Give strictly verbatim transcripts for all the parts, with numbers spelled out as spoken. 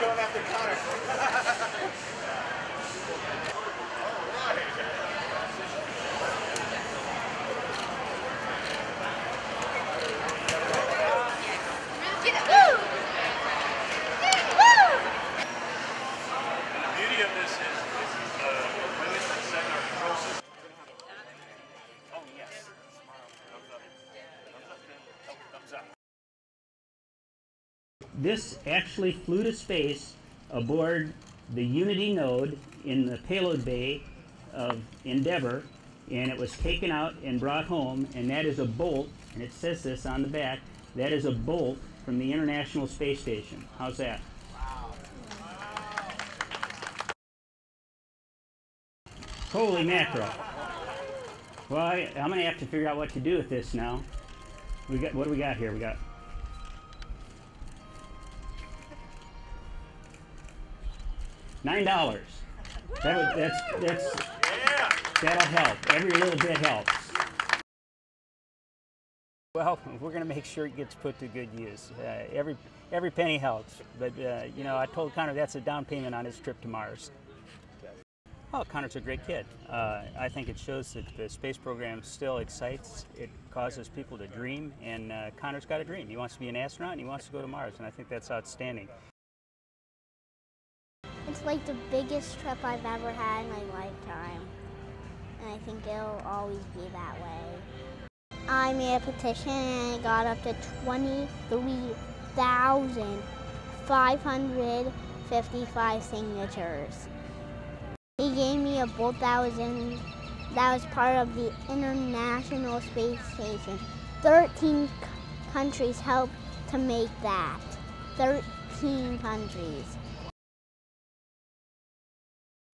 going after Connor. All right. Woo! Woo! The beauty of this is this is the way it's set in our control system. Oh yes. Thumbs up. Thumbs up. Oh, thumbs up. This actually flew to space aboard the Unity Node in the payload bay of Endeavor, and it was taken out and brought home, and that is a bolt, and it says this on the back, that is a bolt from the International Space Station. How's that? Wow. Wow. Holy mackerel. Well, I, I'm going to have to figure out what to do with this now. We got, what do we got here? We got Nine dollars. That, that's that's yeah. That'll help. Every little bit helps. Well, we're going to make sure it gets put to good use. Uh, every every penny helps. But uh, you know, I told Connor that's a down payment on his trip to Mars. Oh, Connor's a great kid. Uh, I think it shows that the space program still excites. It causes people to dream, and uh, Connor's got a dream. He wants to be an astronaut, and he wants to go to Mars, and I think that's outstanding. It's like the biggest trip I've ever had in my lifetime, and I think it'll always be that way. I made a petition and it got up to twenty-three thousand five hundred fifty-five signatures. He gave me a bolt that was in, that was part of the International Space Station. Thirteen countries helped to make that. Thirteen countries.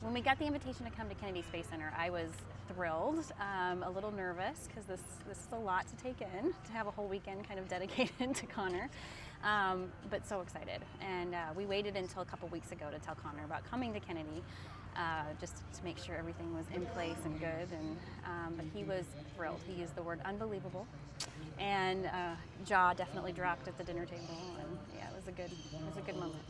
When we got the invitation to come to Kennedy Space Center, I was thrilled, um, a little nervous, because this, this is a lot to take in, to have a whole weekend kind of dedicated to Connor, um, but so excited. And uh, we waited until a couple weeks ago to tell Connor about coming to Kennedy, uh, just to make sure everything was in place and good, and, um, but he was thrilled. He used the word unbelievable, and uh, jaw definitely dropped at the dinner table, and yeah, it was a good, it was a good moment.